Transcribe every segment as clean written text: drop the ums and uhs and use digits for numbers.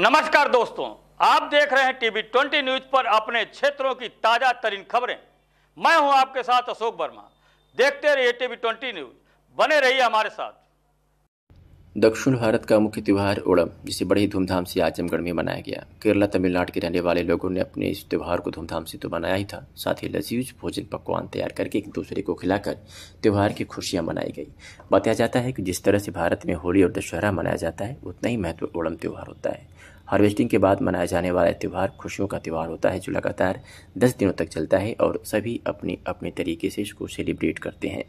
नमस्कार दोस्तों, आप देख रहे हैं टीवी 20 न्यूज पर अपने क्षेत्रों की ताजा तरीन खबरें। मैं हूं आपके साथ अशोक वर्मा। देखते रहिए टीवी 20 न्यूज, बने रहिए हमारे साथ। दक्षिण भारत का मुख्य त्यौहार ओणम, जिसे बड़ी धूमधाम से आजमगढ़ में मनाया गया। केरला, तमिलनाडु के रहने वाले लोगों ने अपने इस त्यौहार को धूमधाम से तो मनाया ही था, साथ ही लजीज भोजन पकवान तैयार करके एक दूसरे को खिलाकर त्यौहार की खुशियाँ मनाई गई। बताया जाता है कि जिस तरह से भारत में होली और दशहरा मनाया जाता है, उतना ही महत्व ओणम त्यौहार होता है। हार्वेस्टिंग के बाद मनाया जाने वाला त्यौहार खुशियों का त्यौहार होता है, जो लगातार 10 दिनों तक चलता है और सभी अपने अपने तरीके से इसको सेलिब्रेट करते हैं।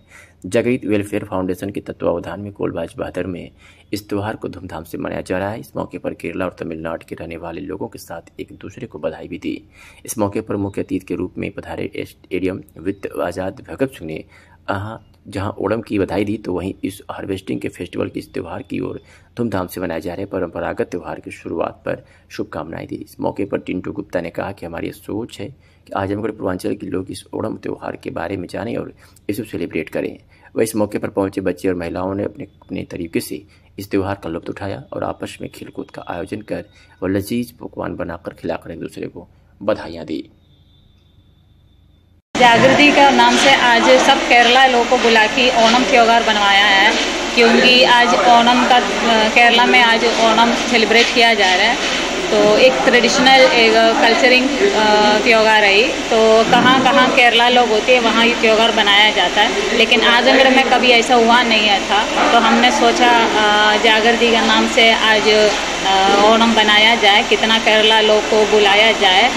जागृति वेलफेयर फाउंडेशन के तत्वावधान में कोलबाज बहादुर में इस त्यौहार को धूमधाम से मनाया जा रहा है। इस मौके पर केरला और तमिलनाडु के रहने वाले लोगों के साथ एक दूसरे को बधाई भी दी। इस मौके पर मुख्य अतिथि के रूप में पधारे एडीएम वित्त आजाद भगत सिंह ने जहां ओणम की बधाई दी, तो वहीं इस हार्वेस्टिंग के फेस्टिवल के इस त्यौहार की ओर धूमधाम से मनाए जा रहे परंपरागत त्यौहार की शुरुआत पर शुभकामनाएं दी। इस मौके पर टिंटू गुप्ता ने कहा कि हमारी सोच है कि आजमगढ़ पूर्वांचल के लोग इस ओणम त्यौहार के बारे में जानें और इसे सेलिब्रेट करें। वह इस मौके पर पहुंचे बच्चे और महिलाओं ने अपने अपने तरीके से इस त्यौहार का लुत्फ उठाया और आपस में खेलकूद का आयोजन कर और लजीज पकवान बनाकर खिलाकर एक दूसरे को बधाइयाँ दी। जागृति का नाम से आज सब केरला लोगों को बुला के ओणम त्यौहार बनवाया है, क्योंकि आज ओणम का केरला में आज ओणम सेलिब्रेट किया जा रहा है। तो एक ट्रेडिशनल एक कल्चरिंग त्यौहार है, तो कहाँ कहाँ केरला लोग होते हैं वहाँ ये त्यौहार बनाया जाता है, लेकिन आजमगढ़ में कभी ऐसा हुआ नहीं था। तो हमने सोचा जागृति का नाम से आज ओणम बनाया जाए, कितना केरला लोग को बुलाया जाए,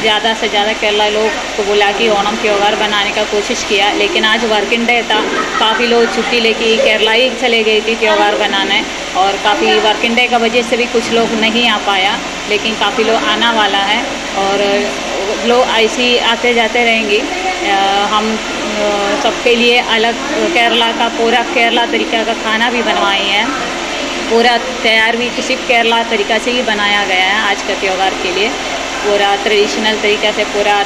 ज़्यादा से ज़्यादा केरला लोग को बुला के ओणम त्यौहार बनाने का कोशिश किया। लेकिन आज वर्किंग डे था, काफ़ी लोग छुट्टी लेके केरला ही चले गए थे त्यौहार बनाने, और काफ़ी वर्किंग डे का वजह से भी कुछ लोग नहीं आ पाया, लेकिन काफ़ी लोग आना वाला है और लोग ऐसे आते जाते रहेंगे। हम सबके लिए अलग केरला का पूरा केरला तरीका का खाना भी बनवाए हैं, पूरा तैयार भी किसी केरला तरीका से ही बनाया गया है। आज का त्यौहार के लिए पूरा ट्रेडिशनल तरीका से पूरा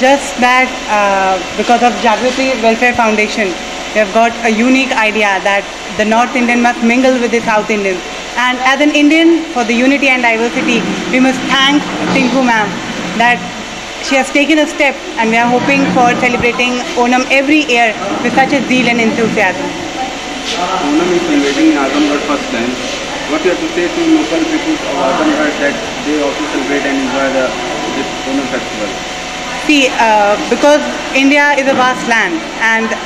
just that because of Jagriti welfare foundation we have got a unique idea that the north Indian must mingle with the south Indian, and as an Indian for the unity and diversity we must thank Tinku ma'am that she has taken a step, and we are hoping for celebrating Onam every year with such a zeal and enthusiasm. Onam is celebrating Azamgarh first time. What you have to say to local people of Azamgarh that they also celebrate and enjoy this Onam festival? See, because India is a vast land, and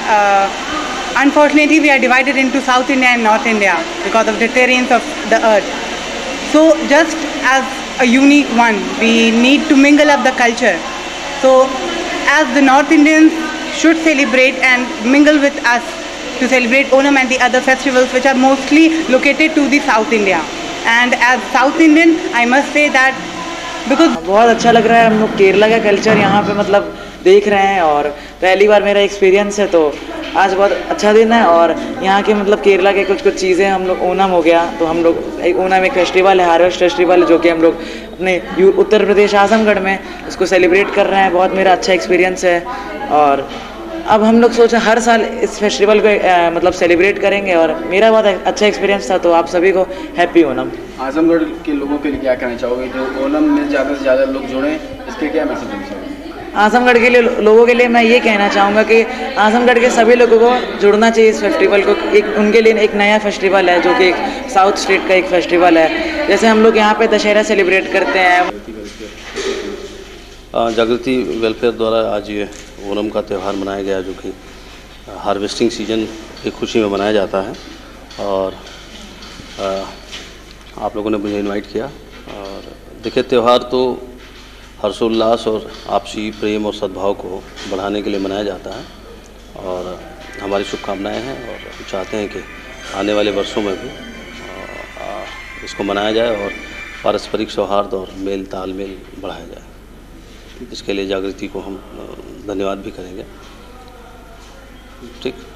unfortunately we are divided into South India and North India because of the terrains of the earth. So just as a unique one, we need to mingle up the culture. So as the North Indians should celebrate and mingle with us to celebrate Onam and the other festivals which are mostly located to the South India. And as South Indian, I must say that because बहुत अच्छा लग रहा है, हम लोग केरला का culture यहाँ पे मतलब देख रहे हैं और पहली बार मेरा एक्सपीरियंस है, तो आज बहुत अच्छा दिन है। और यहाँ के मतलब केरला के कुछ कुछ चीज़ें हम लोग ओणम हो गया, तो हम लोग ओणम एक फेस्टिवल है, हार्वेस्ट फेस्टिवल, जो कि हम लोग अपने उत्तर प्रदेश आजमगढ़ में उसको सेलिब्रेट कर रहे हैं। बहुत मेरा अच्छा एक्सपीरियंस है और अब हम लोग सोचा हर साल इस फेस्टिवल को मतलब सेलिब्रेट करेंगे, और मेरा बहुत अच्छा एक्सपीरियंस था। तो आप सभी को हैप्पी ओणम। आजमगढ़ के लोगों के लिए क्या कहना चाहोगे, जो ओणम में ज़्यादा से ज़्यादा लोग जुड़ें, इसके क्या मैसेज देना चाहोगे? आजमगढ़ के लिए लोगों के लिए मैं ये कहना चाहूँगा कि आजमगढ़ के सभी लोगों को जुड़ना चाहिए इस फेस्टिवल को। एक उनके लिए एक नया फेस्टिवल है, जो कि एक साउथ स्टेट का एक फेस्टिवल है, जैसे हम लोग यहाँ पे दशहरा सेलिब्रेट करते हैं। जागृति वेलफेयर द्वारा आज ये ओणम का त्यौहार मनाया गया, जो कि हार्वेस्टिंग सीजन की खुशी में मनाया जाता है, और आप लोगों ने मुझे इन्वाइट किया। और देखिए, त्यौहार तो हर्षोल्लास और आपसी प्रेम और सद्भाव को बढ़ाने के लिए मनाया जाता है, और हमारी शुभकामनाएं हैं और चाहते हैं कि आने वाले वर्षों में भी इसको मनाया जाए और पारस्परिक सौहार्द और मेल तालमेल बढ़ाया जाए। इसके लिए जागृति को हम धन्यवाद भी करेंगे। ठीक।